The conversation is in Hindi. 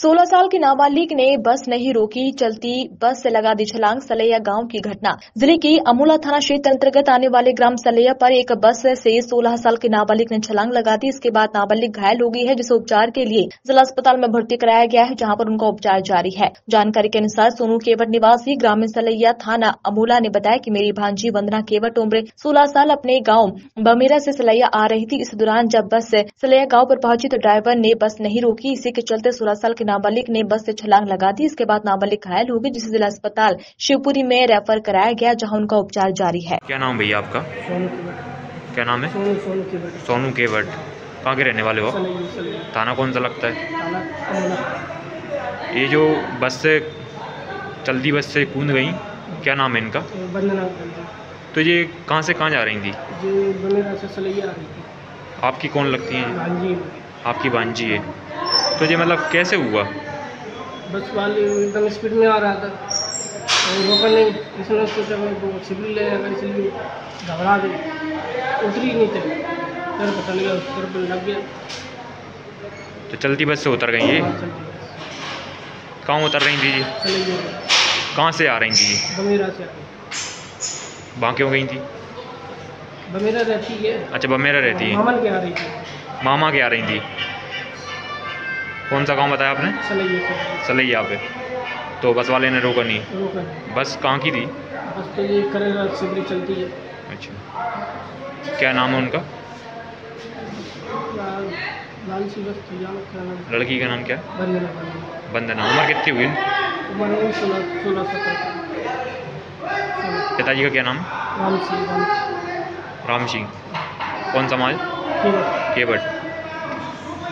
16 साल की नाबालिग ने बस नहीं रोकी, चलती बस से लगा दी छलांग। सलैया गांव की घटना। जिले की अमोला थाना क्षेत्र अंतर्गत आने वाले ग्राम सलैया पर एक बस से 16 साल की नाबालिग ने छलांग लगा दी। इसके बाद नाबालिग घायल हो गई है, जिसे उपचार के लिए जिला अस्पताल में भर्ती कराया गया है, जहां पर उनका उपचार जारी है। जानकारी के अनुसार सोनू केवट निवासी ग्राम सलैया थाना अमोला ने बताया कि मेरी भांजी वंदना केवट उम्र 16 साल अपने गाँव बमेरा से सलैया आ रही थी। इस दौरान जब बस सलैया गाँव पर पहुंची तो ड्राइवर ने बस नहीं रोकी। इसी के चलते 16 साल के नाबालिग ने बस से छलांग लगा दी। इसके बाद नाबालिग घायल हो गई, जिसे जिला अस्पताल शिवपुरी में रेफर कराया गया, जहां उनका उपचार जारी है। क्या नाम भैया आपका? सोनू केवट। क्या नाम है? सोनू केवट। कहाँ के रहने वाले हो? थाना कौन सा लगता है? ये जो बस से चलती बस से कूद गई, क्या नाम है इनका? तो ये कहाँ से कहाँ जा रही थी? आपकी कौन लगती है? आपकी भांजी है। तो ये मतलब कैसे हुआ? बस वाले एकदम स्पीड में आ रहा था और रोका नहीं, इसने सोचा वो शिवपुरी ले जाएगा, इसलिए घबरा गई, उतरी नहीं थी, सर पकड़ लिया, सर पर लग गया तो चलती बस से उतर गई। ये कहाँ उतर रही थी जी? कहाँ से आ रही थी जी? बमेरा से। वहाँ क्यों गई थी? बमेरा रहती है। अच्छा, बमेरा रहती है। मामा के आ रही थी। मामा के आ रही थी। कौन सा गांव बताया आपने? सलैया पे। तो बस वाले ने रोका नहीं? रोका। बस कहाँ की थी? बस तो ये करेगा शिवपुरी चलती है। अच्छा, क्या नाम है उनका? लड़की का नाम क्या? वंदना। उम्र कितनी हुई? 16-17। पिताजी का क्या नाम? राम सिंह। राम सिंह। कौन समाज? केवट।